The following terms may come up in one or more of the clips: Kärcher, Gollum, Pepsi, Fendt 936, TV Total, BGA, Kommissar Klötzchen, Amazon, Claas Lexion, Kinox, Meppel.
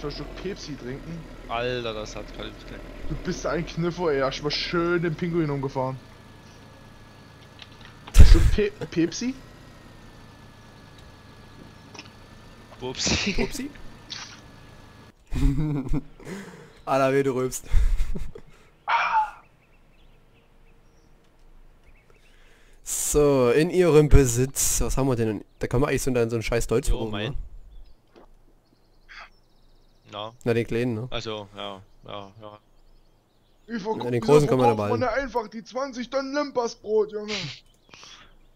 Schon Pepsi trinken. Alter, das hat Qualität. Du bist ein Kniffo, ey. Hast mal schön den Pinguin umgefahren. Hast du Pepsi? Pupsi. Pupsi? Alter, weh, du rülpst. So, in ihrem Besitz. Was haben wir denn? Da kann man eigentlich so in so ein scheiß Deutsch verrufen, ne? Na. Na, den kleinen, ne? Also, ja. Na, den großen kann man dabei. Man einfach die 20 Tonnen Lempersbrot, Junge.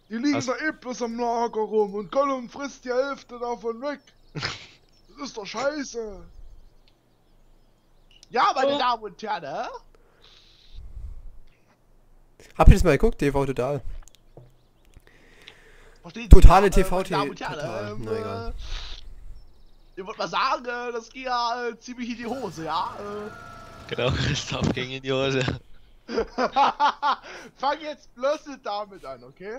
Die liegen da eh bloß am Lager rum und Gollum frisst die Hälfte davon weg. Das ist doch scheiße. Ja, meine Damen und Herren, ne? Habt ihr das mal geguckt, TV Total? Totale TV Total. Na egal. Ich würde mal sagen, das ging ja ziemlich in die Hose, ja? Genau, Christoph ging in die Hose. Fang jetzt bloß nicht damit an, okay?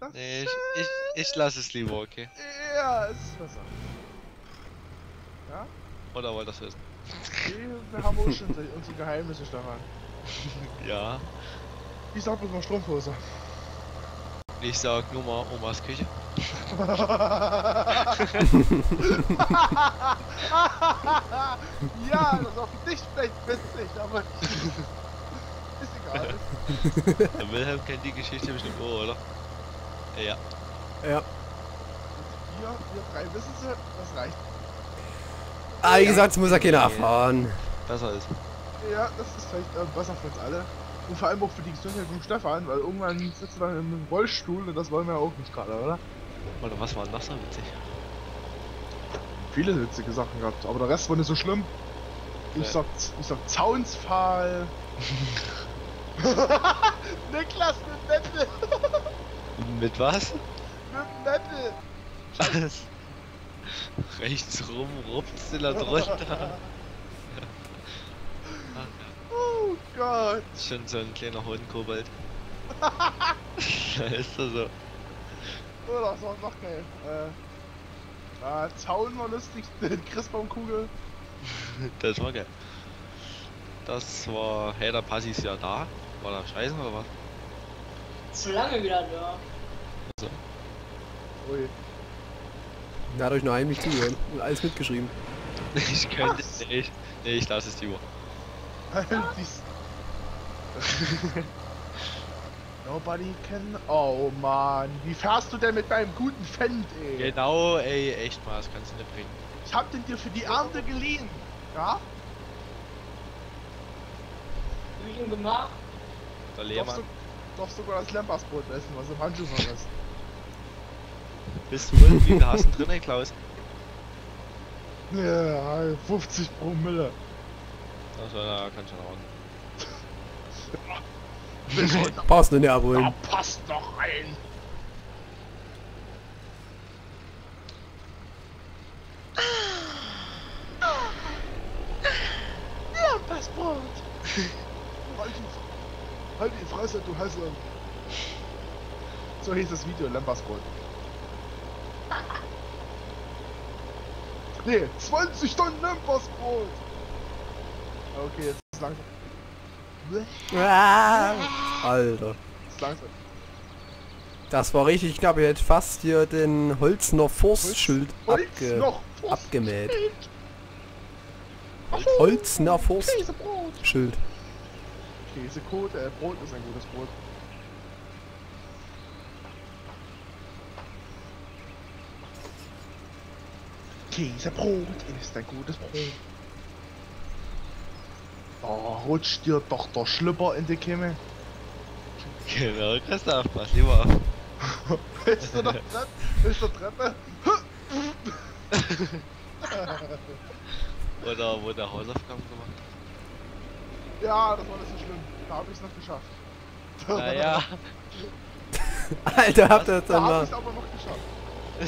Das nee, ich lass es lieber, okay? Ja, es ist besser. Ja? Oder wollt ihr das wissen? Okay, wir haben auch schon unsere Geheimnisse daran. Ja. Ich sag bloß mal Strumpfhose. Ich sag nur mal Omas Küche. Ja, das ist auf dich vielleicht witzig, aber ist egal. Der Wilhelm kennt die Geschichte bestimmt auch, oder? Ja. Ja. Wir drei wissen sie, das reicht. Ah, wie gesagt, es muss ja keiner erfahren. Besser ist. Ja, das ist vielleicht besser für uns alle. Und vor allem auch für die Gesundheit von Stefan, weil irgendwann sitzt er dann im Rollstuhl und das wollen wir ja auch nicht gerade, oder? Oder was war denn das so witzig? Viele witzige Sachen gehabt, aber der Rest war nicht so schlimm. Ich sag Zaunsfall. Niklas mit Meppel. Mit was? Mit Meppel. Was? Rechts rum, rupst in der drunter. Oh Gott. Schon so ein kleiner Hodenkobold. Da ist er so. Oh, das war noch geil. Zaun war lustig, Christbaumkugel. Das war geil. Das war, hey, der Passi ist ja da. War da scheiße oder was? Zu lange wieder da. So. Ui. Da hat euch nur heimlich zugehört und alles mitgeschrieben. Ich könnte nicht. Nee, ich lasse es lieber. Nobody can... Oh man, wie fährst du denn mit meinem guten Fendt, ey? Genau, ey, echt mal, das kannst du nicht bringen. Ich hab den dir für die Ernte geliehen, ja? Geliehen gemacht? Der Lehmann. Darfst sogar das Lempersbrot essen, was im Handschuh war ist. Bist du irgendwie, da hast du drin, Klaus? Ja, 50 Promille. Also, da kann schon raus. Passt in der abholen. Da passt noch ein. Ja, passt Brot. Halt die Fresse, du Hassler. So hieß das Video, Lampersbrot. Nee, 20 Tonnen Lampersbrot. Okay, jetzt ist es langsam. Alter. Das war richtig knapp, ich hätte fast hier den Holzner Forstschild abgemäht. Holzner Forstschild. Käsekot, Brot ist ein gutes Brot. Käsebrot ist ein gutes Brot. Oh, rutscht dir doch der Schlüpper in die Kimme. Genau, Christoph, pass lieber auf. Willst du noch Treppe? Willst du Treppe? Oder wo der Hausaufgaben gemacht hat. Ja, das war nicht so schlimm. Da hab ich's noch geschafft. Naja. Alter, habt ihr das dann mal. Da hab ich's aber noch geschafft.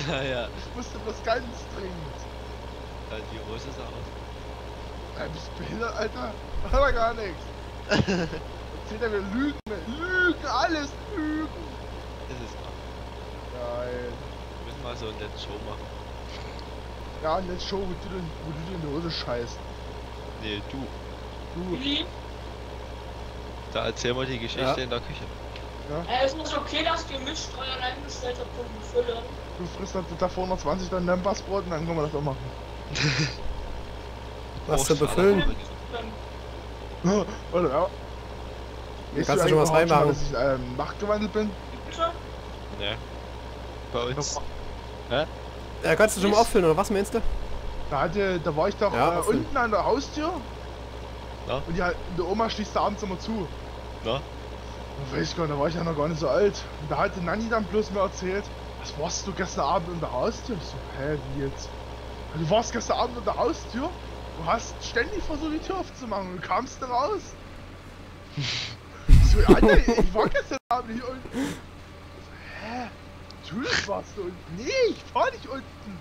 Naja. Ich musste das ganz dringend. Ja, die Hose sah aus. Ein Spieler, Alter, hat er gar nichts. Erzählt er mir Lügen, alles Lügen. Das ist wahr. Nein. Wir müssen mal so einen Let's Show machen. Ja, und jetzt schau, wo du die Hose scheißt. Nee, du. Da erzähl mal die Geschichte in der Küche. Ja. Es ist okay, dass die Milchsteuer eingestellt hat, Pumpen füllen. Du frisst dann davor noch 20 dann dein Bassbrot und dann können wir das auch machen. Was zu befüllen? Oder ja. Kannst du schon was reinmachen? Dass ich machtgewandelt bin? Bitte? Nee. Bei uns. Hä? Ja, kannst du schon mal auffüllen, oder was meinst du? Da war ich doch unten an der Haustür. Na? Und die Oma schließt da abends immer zu. Na? Ich weiß gar nicht, da war ich ja noch gar nicht so alt. Und da hatte Nanni dann bloß mir erzählt, was warst du gestern Abend in der Haustür? Ich so, hä, wie jetzt? Du warst gestern Abend in der Haustür? Du hast ständig versucht, die Tür aufzumachen und du kamst dann raus. So, Alter, ich war gestern Abend hier unten. Ich so, hä? Natürlich warst du unten. Nee, ich war nicht unten.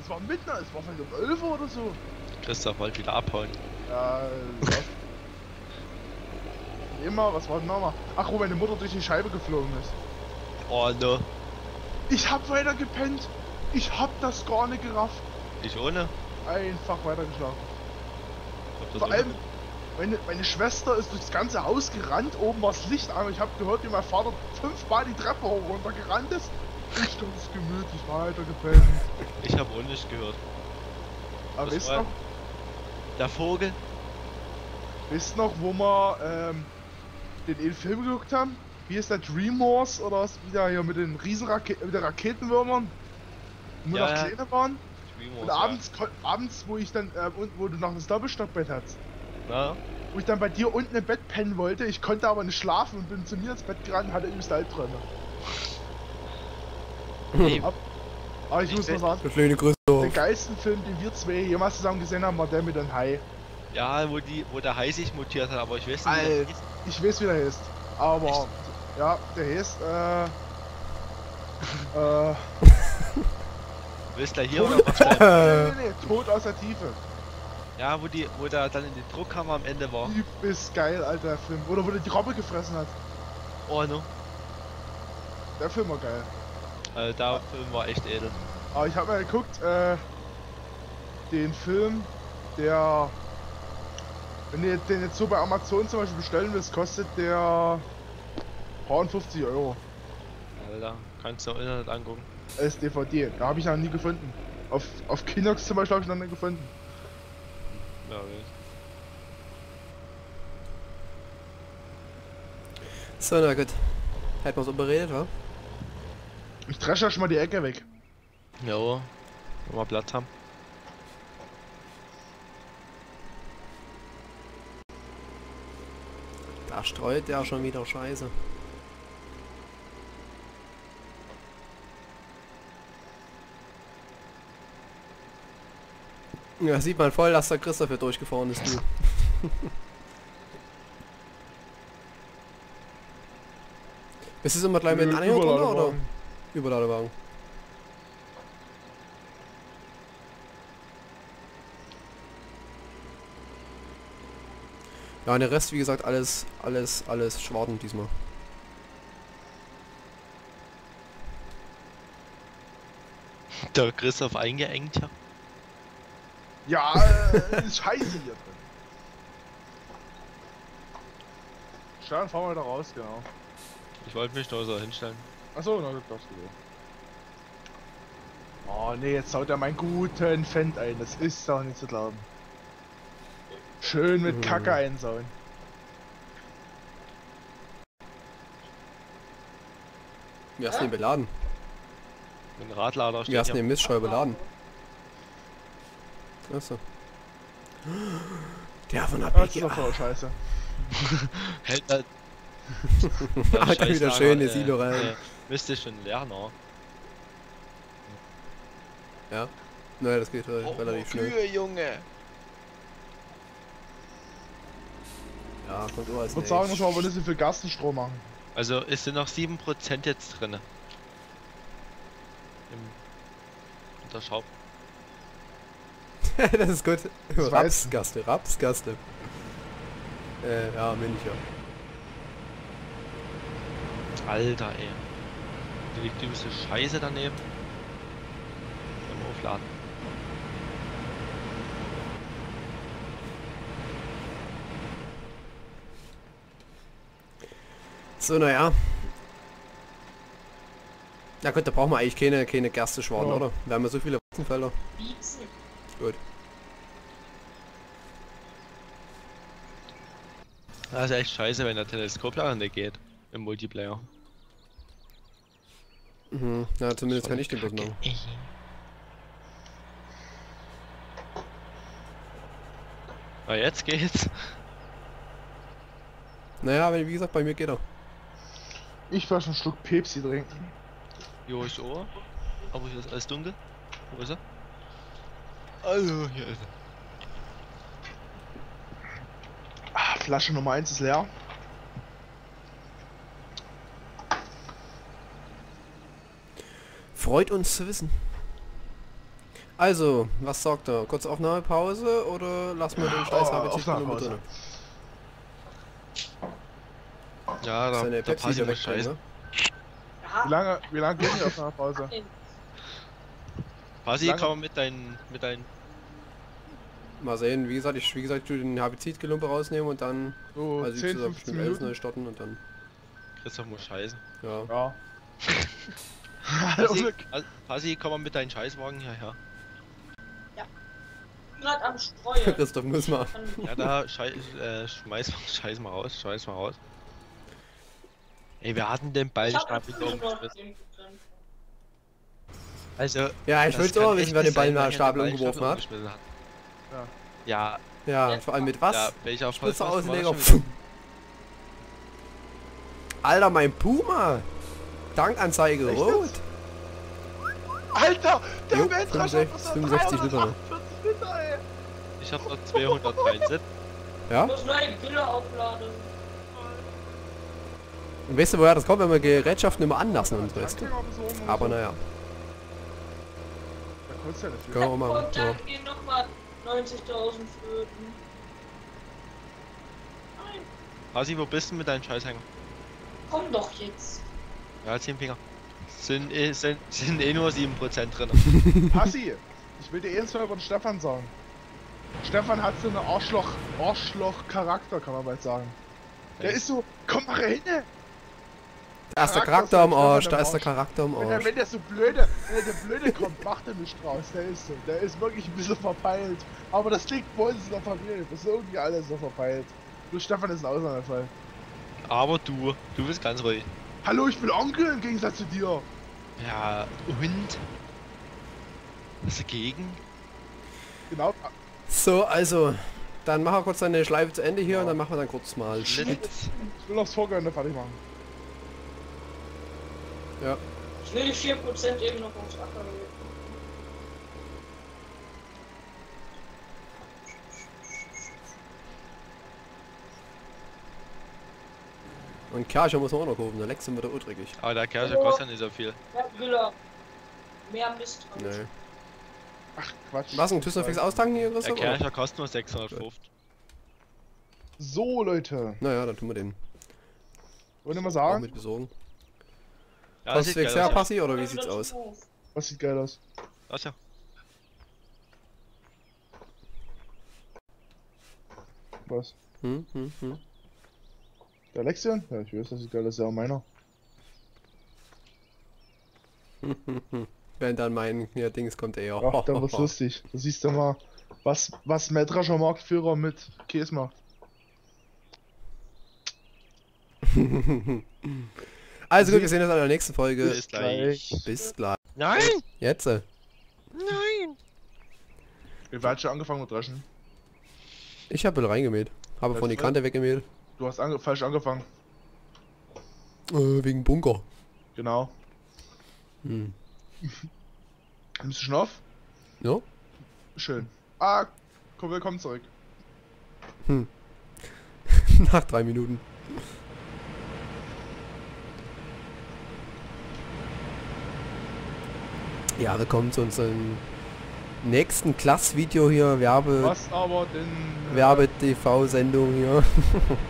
Es war mitten, es war vielleicht um 11 Uhr oder so. Christoph wollte wieder abhauen. Ja, was? Immer, was war denn nochmal? Ach, wo meine Mutter durch die Scheibe geflogen ist. Oh, ne. Ich hab weiter gepennt. Ich hab das gar nicht gerafft. Ich ohne? Einfach weitergeschlafen. Vor allem, meine Schwester ist durchs ganze Haus gerannt. Oben war das Licht an. Ich hab gehört, wie mein Vater 5-mal die Treppe hoch und runter gerannt ist. Ich hab es gemütlich weiter gepennt. Ich hab auch nicht gehört. Aber wisst noch? Der Vogel. Wisst noch, wo wir, den Film geguckt haben? Wie ist der Dream Wars oder was wieder hier mit den Riesenraketen, mit den Raketenwürmern? Wo wir noch kleiner waren? Und abends, wo ich dann, wo du noch ein Doppelstockbett hattest. Na? Wo ich dann bei dir unten im Bett pennen wollte, ich konnte aber nicht schlafen und bin zu mir ins Bett gerannt und hatte übelste Albträume. Nee. Aber ich muss mal sagen, der geilste Film, den wir zwei jemals zusammen gesehen haben, war der mit einem Hai. Ja, wo der Hai sich mutiert hat, aber ich weiß nicht, wie der heißt. Ich weiß, wie der heißt. Aber, echt? Ja, der heißt, Willst du hier Tod? Oder was? Nee, Tod aus der Tiefe. Ja, wo der dann in die Druckkammer am Ende war. Übelst geil, alter, der Film. Oder wo der die Robbe gefressen hat. Oh, ne? Der Film war geil. Also, der Film war echt edel. Aber ich hab mal geguckt, den Film, der... Wenn ihr den jetzt so bei Amazon zum Beispiel bestellen willst, kostet der 50 €. Alter, kannst du auch Internet angucken. Als DVD, da habe ich noch nie gefunden. Auf Kinox zum Beispiel habe ich noch nie gefunden. Ja, so, na gut. Hätten wir uns überredet, wa? Ich dresche schon mal die Ecke weg. Jo, wenn wir Platz haben. Da streut der schon wieder Scheiße. Ja, sieht man voll, dass der Christoph hier durchgefahren ist, du. Ist es immer gleich mit dem Anhänger drunter, oder? Überladewagen. Ja, und der Rest, wie gesagt, alles Schwarten diesmal. Der Christoph eingeengt, ja. Ja, ist scheiße hier drin. Stern, fahren wir da raus, genau. Ich wollte mich da so hinstellen. Achso, na, das darfst du. Oh ne, jetzt haut er meinen guten Fendt ein, das ist doch nicht zu glauben. Schön mit Kacke einsauen. Wir hast den beladen. Den Radlader steht. Wir hast den Mistscheu beladen. Achso. Der von der BGA. Das ist scheiße. Hält halt. Da hat wieder schöne Silo rein. Müsste schon lernen. Ja. Naja, das geht relativ schnell. Kühe, Junge! Ja, kommt alles. Ich würde sagen, muss man aber ein bisschen für Gas und Strom machen. Also, es sind noch 7% jetzt drin. In der Schraube. Das ist gut. Rapsgaste, Rapsgaste. Ja, bin ich ja. Alter, ey. Die liegt übelste Scheiße daneben. Beim Aufladen. So, naja. Na gut, da brauchen wir eigentlich keine Gerstenschwaden, ja, oder? Wir haben ja so viele Weizenfelder. Gut. Das ist echt scheiße, wenn der Teleskoplader nicht geht. Im Multiplayer. Mhm, na ja, zumindest kann ich den Bock machen. Ah, jetzt geht's. Naja, aber wie gesagt, bei mir geht er. Ich war schon ein Schluck Pepsi trinken. Jo, ich auch. Aber hier ist alles dunkel. Wo ist er? Also, hier ist er. Ah, Flasche Nummer 1 ist leer. Freut uns zu wissen. Also, was sagt er? Kurz Aufnahmepause oder lassen wir den Scheiß Appetit drin? Ja, da passiert der Scheiß. Wie lange geht die Aufnahmepause? Pasi, komm mit deinen... Mal sehen, wie gesagt, ich tue den Herbizidgelumpe rausnehmen und dann... So, also 10, 15 Minuten neu starten und dann... Christoph muss scheißen. Ja. Ja. Pasi, komm mal mit deinen Scheißwagen hierher. Ja. Gerade am Streuen. Christoph, muss mal. Ja, da schmeiß mal raus. Ey, wir hatten den Ball umgeschmissen. Also, ja, ich würde auch wissen, wer den Ballstapel umgeworfen hat. Ja. Ja, ja, vor allem mit was? Ja, welcher Außenleger. Alter, mein Puma! Tankanzeige rot! Alter, der Weltraum hat 65 Liter. Ey. Ich hab noch 273. Ja? Ich muss nur einen Killer aufladen. Und weißt du, woher das kommt, wenn wir Gerätschaften immer anlassen und weißt du? Aber naja. Da kannst du ja nicht. Können wir mal. Und dann gehen nochmal 90.000 Flöten. Nein. Hasi, wo bist du mit deinen Scheißhänger? Komm doch jetzt. Ja, 10 Finger. Sind eh nur 7% drin. Passi, ich will dir erstmal über den Stefan sagen. Stefan hat so einen Arschloch-Charakter, kann man bald sagen. Der ist so, komm mal rein! Da ist der Charakter am Arsch, da ist der Charakter am Arsch. Wenn der so blöde, kommt, macht er nicht draus, der ist so. Der ist wirklich ein bisschen verpeilt. Aber das liegt bei uns in der Familie, das ist irgendwie alles so verpeilt. Nur Stefan ist ein Ausnahmefall. Aber du bist ganz ruhig. Hallo, ich bin Onkel im Gegensatz zu dir. Ja, und? Was dagegen? Genau. So, also, dann machen wir kurz deine Schleife zu Ende hier, ja, und dann machen wir dann kurz mal Schnitt. Ich will aufs Vorgehende fertig machen. Ja. Ich will die 4% eben noch aufs Acker legen. Und Kärcher muss man auch noch kaufen, der Lexion wird auch dreckig. Aber der Kärcher kostet ja nicht so viel. Mehr Mist. Nee. Ach Quatsch. Was, ein ThyssenFix austanken hier, Christoph? Der Kärcher kostet nur 650. So, Leute. Naja, dann tun wir den. Wollen wir mal sagen? Mit besorgen. Ja, das sieht geil her, aus, Passi, ja, oder wie sieht's aus? Was sieht geil aus? Ach ja. Was? Der Lexion? Ja, ich weiß, das ist geil, das ist ja auch meiner. Wenn dann mein ja, Dings kommt eher. Ach, da wird's lustig. Du siehst ja mal, was Mähdrescher Marktführer mit Käse macht. Also gut, wir sehen uns an der nächsten Folge. Bis gleich. Bis gleich. Nein! Jetzt! Nein! Ihr habt schon angefangen mit Dreschen. Ich habe reingemäht. Habe von die Kante weggemäht. Du hast falsch angefangen. Wegen Bunker. Genau. Hm. Nimmst du schon auf? Ja. Schön. Ah, komm, willkommen zurück. Hm. Nach 3 Minuten. Ja, willkommen zu unserem nächsten Class-Video hier, Werbe-TV-Sendung hier. Du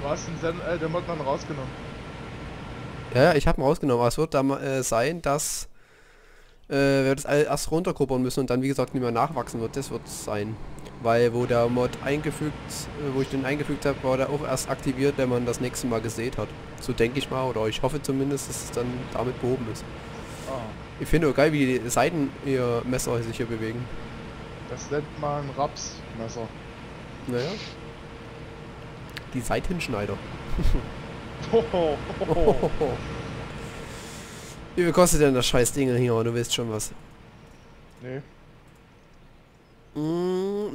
hast den Mod dann rausgenommen. Ja, ich hab ihn rausgenommen, aber es wird dann sein, dass wir das erst runterkuppern müssen und dann, wie gesagt, nicht mehr nachwachsen wird. Das wird sein. Weil wo der Mod eingefügt, wo ich den eingefügt habe, war der auch erst aktiviert, wenn man das nächste Mal gesät hat. So denke ich mal, oder ich hoffe zumindest, dass es dann damit behoben ist. Oh. Ich finde auch geil, wie die Seiten ihr Messer sich hier bewegen. Das nennt man Rapsmesser. Naja. Die Seitenschneider. Wie viel kostet denn das scheiß Ding hier? Du weißt schon was. Nee.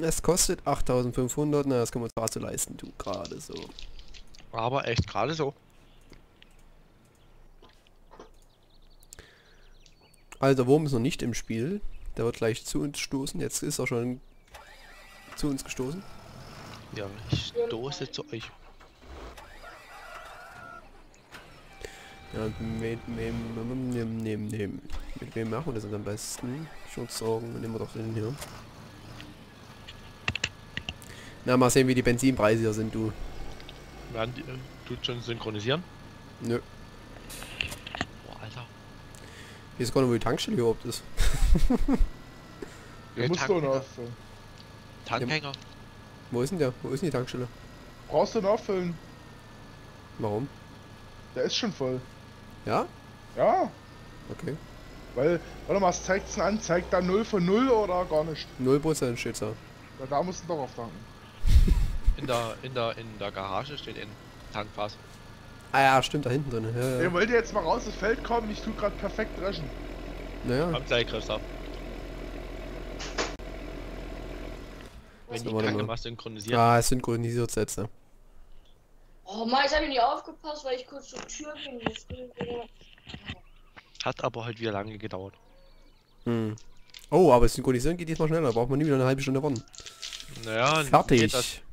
Es kostet 8500, na das können wir uns gerade so leisten, du, gerade so. Aber echt gerade so. Also Wurm ist noch nicht im Spiel, der wird gleich zu uns stoßen, jetzt ist er schon zu uns gestoßen. Ja, ich stoße zu euch. Ja, mit wem machen wir das denn am besten? Ich würde sagen, nehmen wir doch den hier. Na, mal sehen, wie die Benzinpreise hier sind, du. Werden die, tut schon synchronisieren? Nö. Boah, Alter. Ich weiß gar nicht, wo die Tankstelle überhaupt ist. Ja, musst du noch auffüllen. Tankhänger. Wo ist denn der? Wo ist denn die Tankstelle? Brauchst du noch auffüllen. Warum? Der ist schon voll. Ja? Ja. Okay. Weil, warte mal, was zeigt es denn an? Zeigt da 0 von 0 oder gar nicht? 0% steht's da. Ja, da musst du doch auftanken. In der Garage steht ein Tankfass. Ah ja, stimmt, da hinten drin. Ja, ja. Ihr wollt jetzt mal raus ins Feld kommen, ich tu gerade perfekt dreschen. Naja. Am Seilgriff ab. Wenn die Kacke mal synchronisiert. Ah, es synchronisiert jetzt, ne? Oh Mann, ich hab nicht aufgepasst, weil ich kurz zur Tür bin. Hat aber halt wieder lange gedauert. Hm. Oh, aber synchronisieren geht diesmal schneller, braucht man nie wieder eine halbe Stunde warten. Naja, fertig.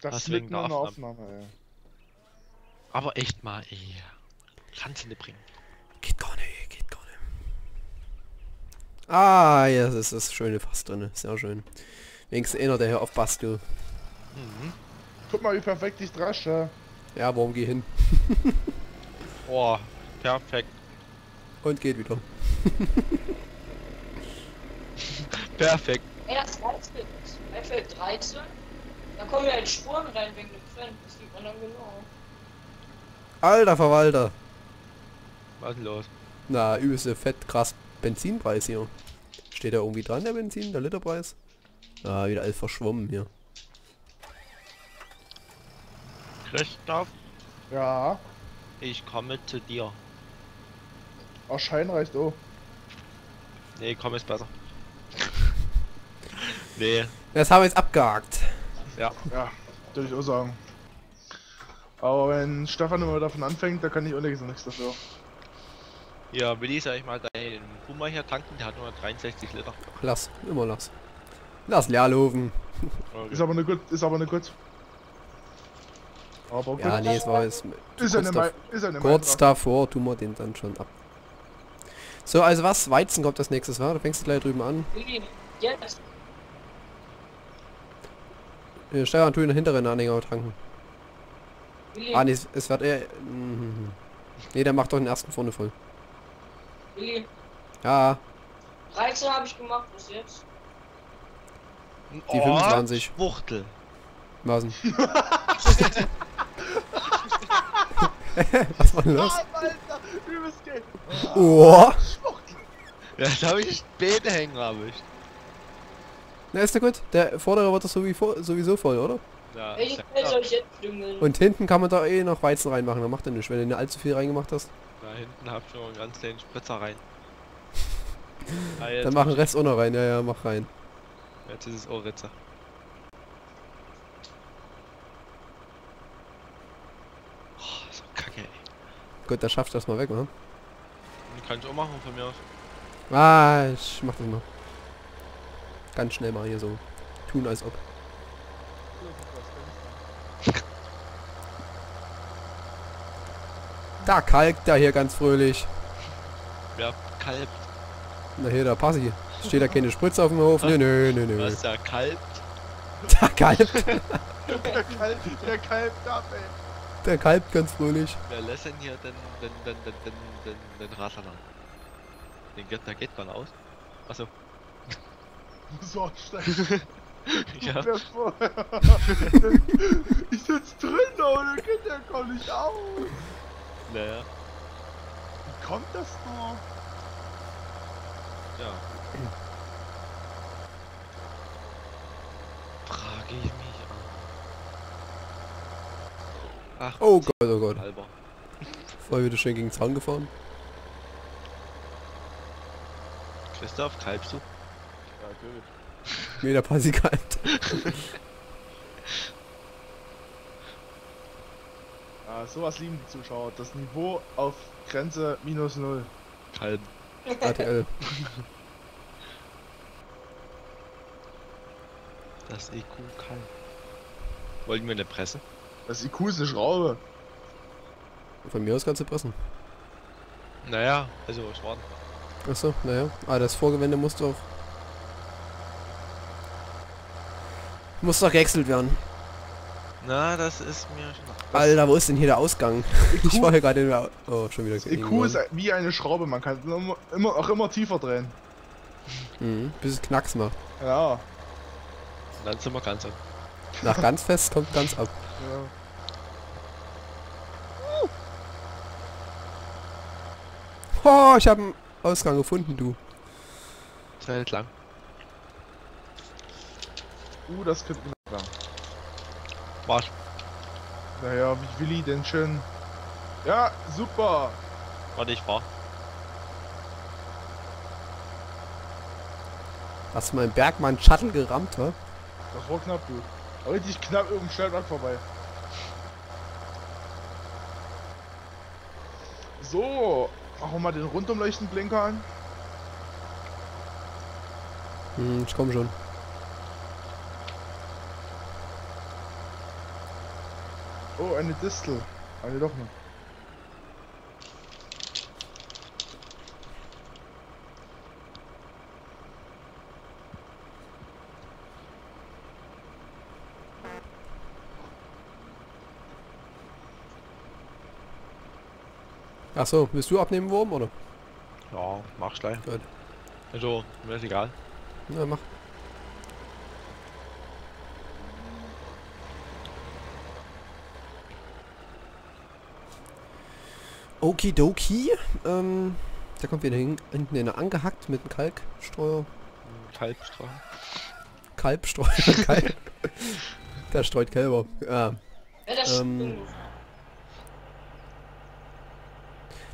Das liegt nur eine Aufnahme, ey. Aber echt mal, ey. Kannst du nicht bringen. Geht gar nicht, geht gar nicht. Ah, ja, das ist das schöne Fass drin, sehr schön. Wenigstens einer, der hier aufpasst, du. Mhm. Guck mal, wie perfekt ich drasche. Ja, warum geh hin? Boah, perfekt. Und geht wieder. Perfekt. Erst 13. Perfekt 13. Da kommen ja jetzt Spuren rein wegen dem Fendt. Das sieht man dann genau. Alter Verwalter. Was ist los? Na, übelste fett krass Benzinpreis hier. Steht da irgendwie dran der Benzin, der Literpreis? Ah, wieder alles verschwommen hier. Christoph? Ja? Ich komme zu dir. Ach, Schein reicht auch. Nee, komm ist besser. Nee. Das haben wir jetzt abgehakt. Ja. Ja, würde ich auch sagen. Aber wenn Stefan immer davon anfängt, da kann ich auch nichts dafür. Ja, Willi, sag ich mal, deinen Puma hier tanken, der hat nur 63 Liter. Lass, immer lass. Lass leer laufen. Okay. Ist aber ne gut, ist aber ne gut. Aber gut. Ja, nee, es war jetzt... Ist kurz, kurz davor tun wir den dann schon ab. So, also was? Weizen kommt das nächstes, war? Da fängst du gleich drüben an. Yes. Stefan, tu den hinteren Anhänger tanken. Willi. Ah, nee, es wird eher... Nee, der macht doch den ersten vorne voll. Willi. Ja. 13 habe ich gemacht, bis jetzt. Die 25. Wuchtel. Was denn? Was war denn los? Oh. Ja, da habe ich später hängen erwischt. Na, ist doch gut. Der vordere wird doch sowieso voll, oder? Ja. Und hinten kann man da eh noch Weizen reinmachen. Da macht er nichts, wenn du nicht allzu viel reingemacht hast. Da hinten hab ich schon einen ganz kleinen Spritzer rein. Ah, dann mach den Rest auch noch rein. Ja, ja, mach rein. Jetzt ist es auch Ritzer. Oh, so kacke, ey. Gut, der schafft das mal weg, oder? Kann ich auch machen von mir aus. Ah, ich mach das mal. Ganz schnell mal hier so tun, als ob. Da kalkt er hier ganz fröhlich. Wer kalbt? Na hier, der Passi. Steht da keine Spritze auf dem Hof? Nö, nö, nö, nö. Was, da kalbt? Da kalbt? Der kalbt ab, ey. Der kalbt ganz fröhlich. Wer lässt denn hier den Rasen an? Den geht gar nicht aus. Achso. So, steig. Ja. Ich sitz drin, oder? Der Kind, der kommt nicht aus. Naja. Wie kommt das noch? Ja. Frage ich mich an. Ach, oh Gott, oh Gott. Halber. Voll wieder schön gegen den Zaun gefahren. Christoph, kalbst du? Ja, natürlich. Nee, der Passi kalt. Ja, sowas lieben die Zuschauer. Das Niveau auf Grenze -0. Kalben. ATL. Das EQ kann. Wollten wir eine Presse? Das EQ ist eine Schraube. Von mir aus kannst du pressen. Naja, also Schraube. Achso, naja. Ah, das Vorgewende musst du auch. Muss doch gewechselt werden. Na, das ist mir schon... Alter, wo ist denn hier der Ausgang? Ich war hier gerade in der... Oh, schon wieder... Das EQ ist wie eine Schraube, man kann immer tiefer drehen. Mhm, bis es Knacks macht. Ja. Dann sind wir ganz ab. Nach ganz fest kommt ganz ab. Ja. Oh, ich habe einen Ausgang gefunden, du. Schnell entlang. Das könnte man sagen. Was? Naja, wie Willi denn schön. Ja, super! Warte, ich fahr. Hast du meinen Bergmann Shuttle gerammt, wa? Das war knapp, du. Richtig knapp irgendein Stellplatz vorbei. So, machen wir mal den Rundumleuchtenblinker an. Hm, ich komm schon. Oh, eine Distel. Eine doch nicht. Achso, willst du abnehmen, Wurm, oder? Ja, mach gleich. Gut. Also, mir ist egal. Na, mach. Okidoki, da kommt wieder hinten einer angehackt mit einem Kalkstreuer. Kalbstreuer. Kalbstreuer, Kalb. Der streut Kälber. Ja. Das,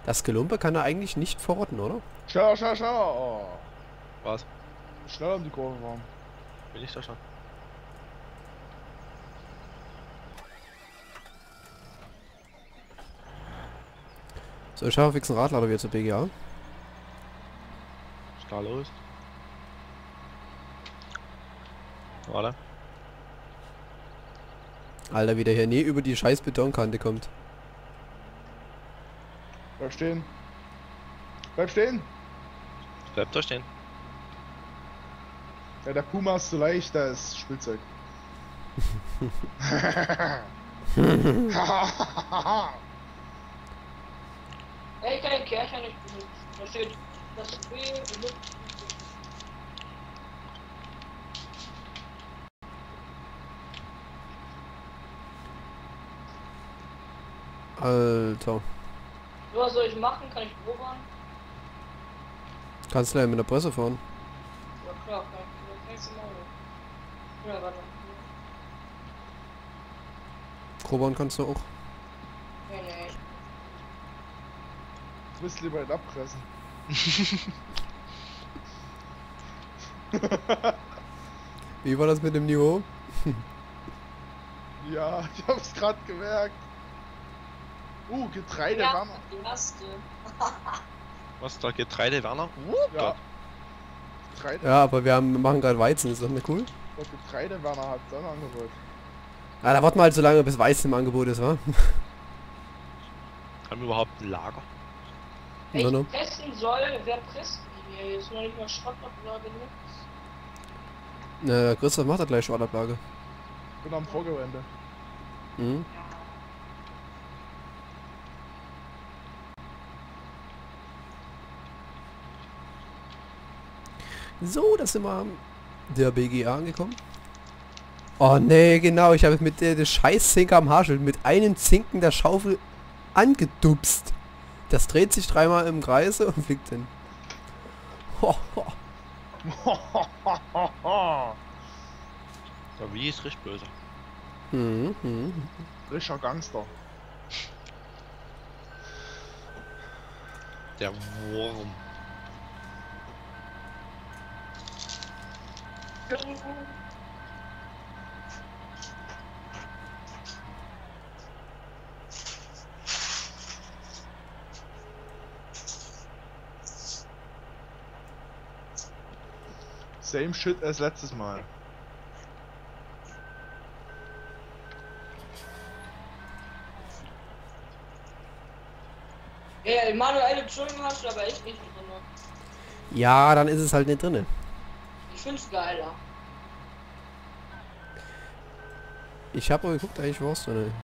das Gelumpe kann er eigentlich nicht verrotten, oder? Schau, schau, schau! Oh. Was? Schneller um die Kurve fahren. Will ich da schon. So, ich habe fix einen Radlader wieder zur BGA. Ist da los? Warte. Alter, wie der hier nie über die scheiß Betonkante kommt. Bleib stehen. Bleib stehen! Bleib da stehen. Ja, der Puma ist zu leicht, da ist Spielzeug. Ich kann den Kärcher nicht benutzen. Da steht, das B benutzt nicht. Alter. So, was soll ich machen? Kann ich beobachten? Kannst du ja mit der Presse fahren. Ja klar, kannst du machen. Ja, warte. Grobern kannst du auch. Nee, nee. Du musst lieber ihn abpressen. Wie war das mit dem Niveau? Ja, ich hab's gerade gemerkt. Getreide ja, Werner. Was da? Getreide Werner? Ja. Getreide. Ja, aber wir machen gerade Weizen, ist das nicht cool? Das Getreide Werner hat sein Angebot. Ah, da warten wir halt so lange, bis Weizen im Angebot ist, wa? Haben wir überhaupt ein Lager? Wenn ich pressen soll, wer presst die hier? Ist noch nicht mal Schrottablage, nichts. Na, der Christoph macht da gleich Schrottablage. Ich bin am Vorgewende. Mhm. Ja. So, das sind wir am der BGA angekommen. Oh ne, genau, ich habe mit der Scheißzinker am Haarschild mit einem Zinken der Schaufel angedupst. Das dreht sich dreimal im Kreise und fliegt hin. Ho, ho. Der Willi ist richtig böse. Richtiger Gangster. Der Wurm. Same shit als letztes Mal. Ey, manuelle Entschuldigung hast du aber echt nicht drin. Ja, dann ist es halt nicht drin. Ich find's geiler. Ich hab aber geguckt, eigentlich war's drin.